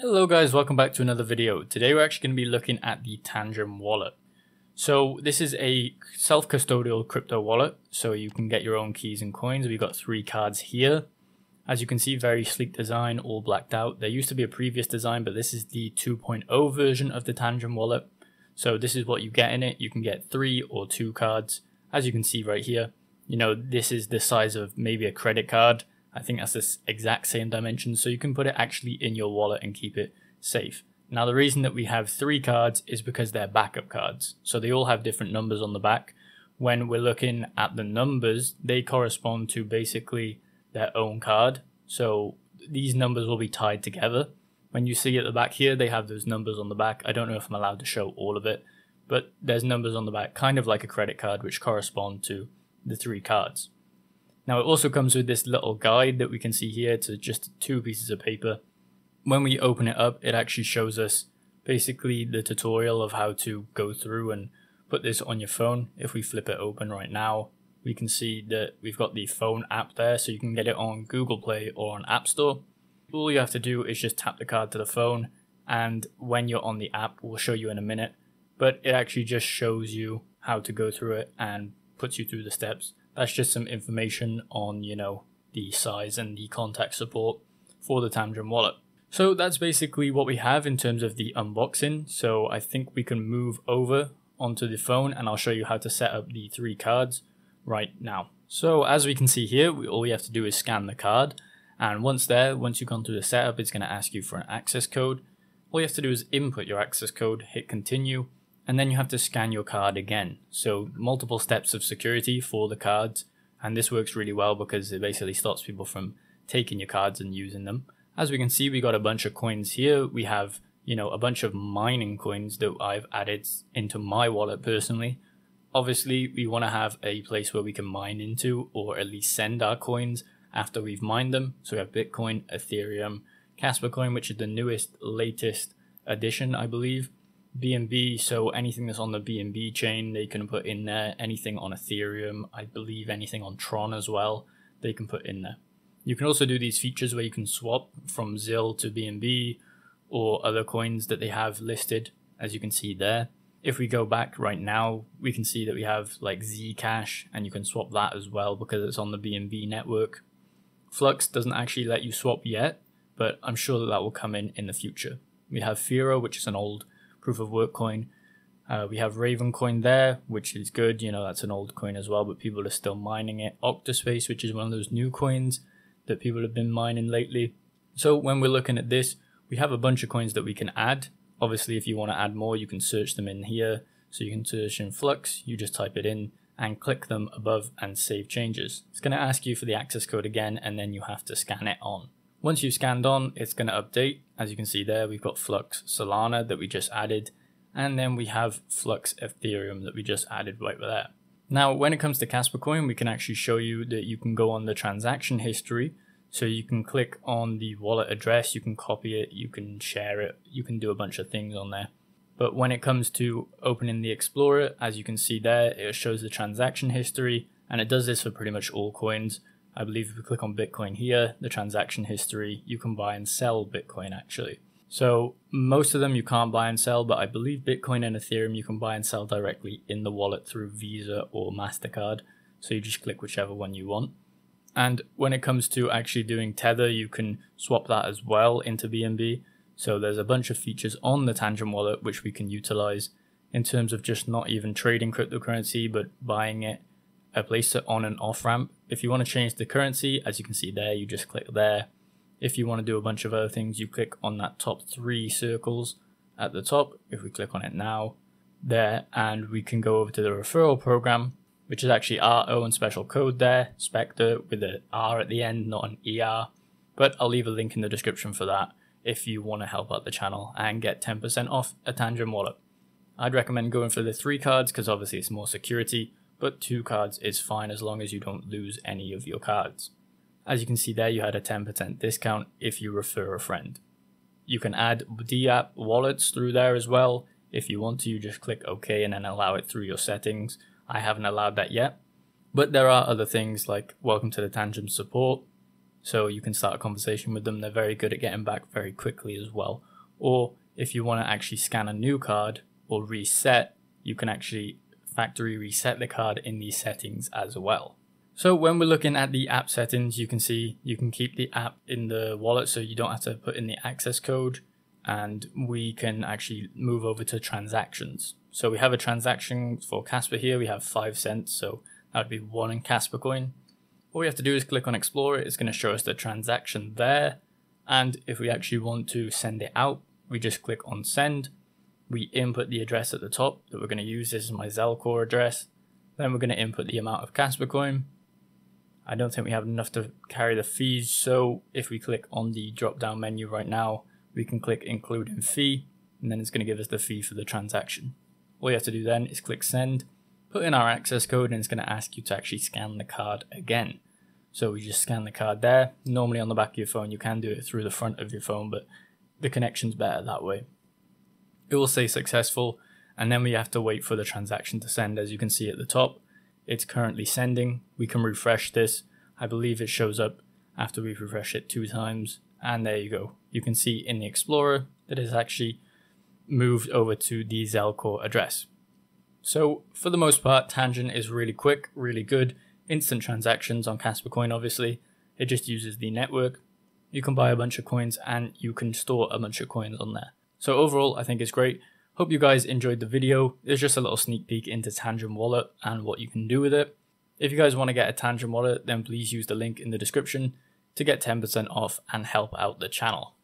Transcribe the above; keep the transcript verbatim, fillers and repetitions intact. Hello guys, welcome back to another video. Today we're actually going to be looking at the Tangem wallet. So this is a self-custodial crypto wallet, so you can get your own keys and coins. We've got three cards here. As you can see, very sleek design, all blacked out. There used to be a previous design, but this is the two point oh version of the Tangem wallet. So this is what you get in it. You can get three or two cards. As you can see right here, you know, this is the size of maybe a credit card. I think that's the exact same dimension, so you can put it actually in your wallet and keep it safe. Now the reason that we have three cards is because they're backup cards, so they all have different numbers on the back. When we're looking at the numbers, they correspond to basically their own card, so these numbers will be tied together. When you see at the back here, they have those numbers on the back. I don't know if I'm allowed to show all of it, but there's numbers on the back, kind of like a credit card, which correspond to the three cards. Now it also comes with this little guide that we can see here to just two pieces of paper. When we open it up, it actually shows us basically the tutorial of how to go through and put this on your phone. If we flip it open right now, we can see that we've got the phone app there, so you can get it on Google Play or on App Store. All you have to do is just tap the card to the phone, and when you're on the app, we'll show you in a minute, but it actually just shows you how to go through it and puts you through the steps. That's just some information on, you know, the size and the contact support for the Tangem wallet. So that's basically what we have in terms of the unboxing. So I think we can move over onto the phone and I'll show you how to set up the three cards right now. So as we can see here, we, all we have to do is scan the card. And once there, once you've gone through the setup, it's going to ask you for an access code. All you have to do is input your access code, hit continue. And then you have to scan your card again. So multiple steps of security for the cards. And this works really well because it basically stops people from taking your cards and using them. As we can see, we got a bunch of coins here. We have, you know, a bunch of mining coins that I've added into my wallet personally. Obviously, we want to have a place where we can mine into, or at least send our coins after we've mined them. So we have Bitcoin, Ethereum, Kaspa coin, which is the newest, latest addition, I believe. B N B, so anything that's on the B N B chain they can put in there. Anything on Ethereum, I believe anything on Tron as well, they can put in there. You can also do these features where you can swap from Z I L to B N B or other coins that they have listed, as you can see there. If we go back right now, we can see that we have like Zcash, and you can swap that as well because it's on the B N B network. Flux doesn't actually let you swap yet, but I'm sure that that will come in in the future. We have FIRO, which is an old proof of work coin. Uh, we have Ravencoin there, which is good. You know, that's an old coin as well, but people are still mining it. Octospace, which is one of those new coins that people have been mining lately. So when we're looking at this, we have a bunch of coins that we can add. Obviously, if you want to add more, you can search them in here. So you can search in Flux, you just type it in and click them above and save changes. It's going to ask you for the access code again, and then you have to scan it on. Once you've scanned on, it's going to update. As you can see there, we've got Flux Solana that we just added, and then we have Flux Ethereum that we just added right there. Now, when it comes to Kaspa coin, we can actually show you that you can go on the transaction history. So you can click on the wallet address, you can copy it, you can share it, you can do a bunch of things on there. But when it comes to opening the Explorer, as you can see there, it shows the transaction history, and it does this for pretty much all coins. I believe if we click on Bitcoin here, the transaction history, you can buy and sell Bitcoin actually. So most of them you can't buy and sell, but I believe Bitcoin and Ethereum you can buy and sell directly in the wallet through Visa or MasterCard. So you just click whichever one you want. And when it comes to actually doing Tether, you can swap that as well into B N B. So there's a bunch of features on the Tangem wallet which we can utilize in terms of just not even trading cryptocurrency, but buying it, a place to on and off ramp. If you want to change the currency, as you can see there, you just click there. If you want to do a bunch of other things, you click on that top three circles at the top. If we click on it now, there, and we can go over to the referral program, which is actually our own special code there, Spectre with an R at the end, not an E R. But I'll leave a link in the description for that if you want to help out the channel and get ten percent off a Tangem wallet. I'd recommend going for the three cards because obviously it's more security. But two cards is fine as long as you don't lose any of your cards. As you can see there, you had a ten percent discount if you refer a friend. You can add DApp wallets through there as well. If you want to, you just click OK and then allow it through your settings. I haven't allowed that yet. But there are other things like welcome to the Tangem support, so you can start a conversation with them. They're very good at getting back very quickly as well. Or if you want to actually scan a new card or reset, you can actually factory reset the card in these settings as well. So when we're looking at the app settings, you can see you can keep the app in the wallet so you don't have to put in the access code, and we can actually move over to transactions. So we have a transaction for Kaspa here, we have five cents, so that would be one in Kaspa coin. All we have to do is click on Explorer, it's going to show us the transaction there, and if we actually want to send it out, we just click on send, we input the address at the top that we're going to use, this is my Zelcore address, then we're going to input the amount of Kaspa coin. I don't think we have enough to carry the fees, so if we click on the drop down menu right now, we can click include in fee, and then it's going to give us the fee for the transaction. All you have to do then is click send, put in our access code, and it's going to ask you to actually scan the card again. So we just scan the card there. Normally on the back of your phone, you can do it through the front of your phone, but the connection's better that way. It will say successful, and then we have to wait for the transaction to send. As you can see at the top, it's currently sending. We can refresh this. I believe it shows up after we refresh it two times. And there you go. You can see in the Explorer that it's actually moved over to the Zelcore address. So for the most part, Tangem is really quick, really good. Instant transactions on Kaspa coin, obviously. It just uses the network. You can buy a bunch of coins and you can store a bunch of coins on there. So overall, I think it's great. Hope you guys enjoyed the video. It's just a little sneak peek into Tangem Wallet and what you can do with it. If you guys want to get a Tangem Wallet, then please use the link in the description to get ten percent off and help out the channel.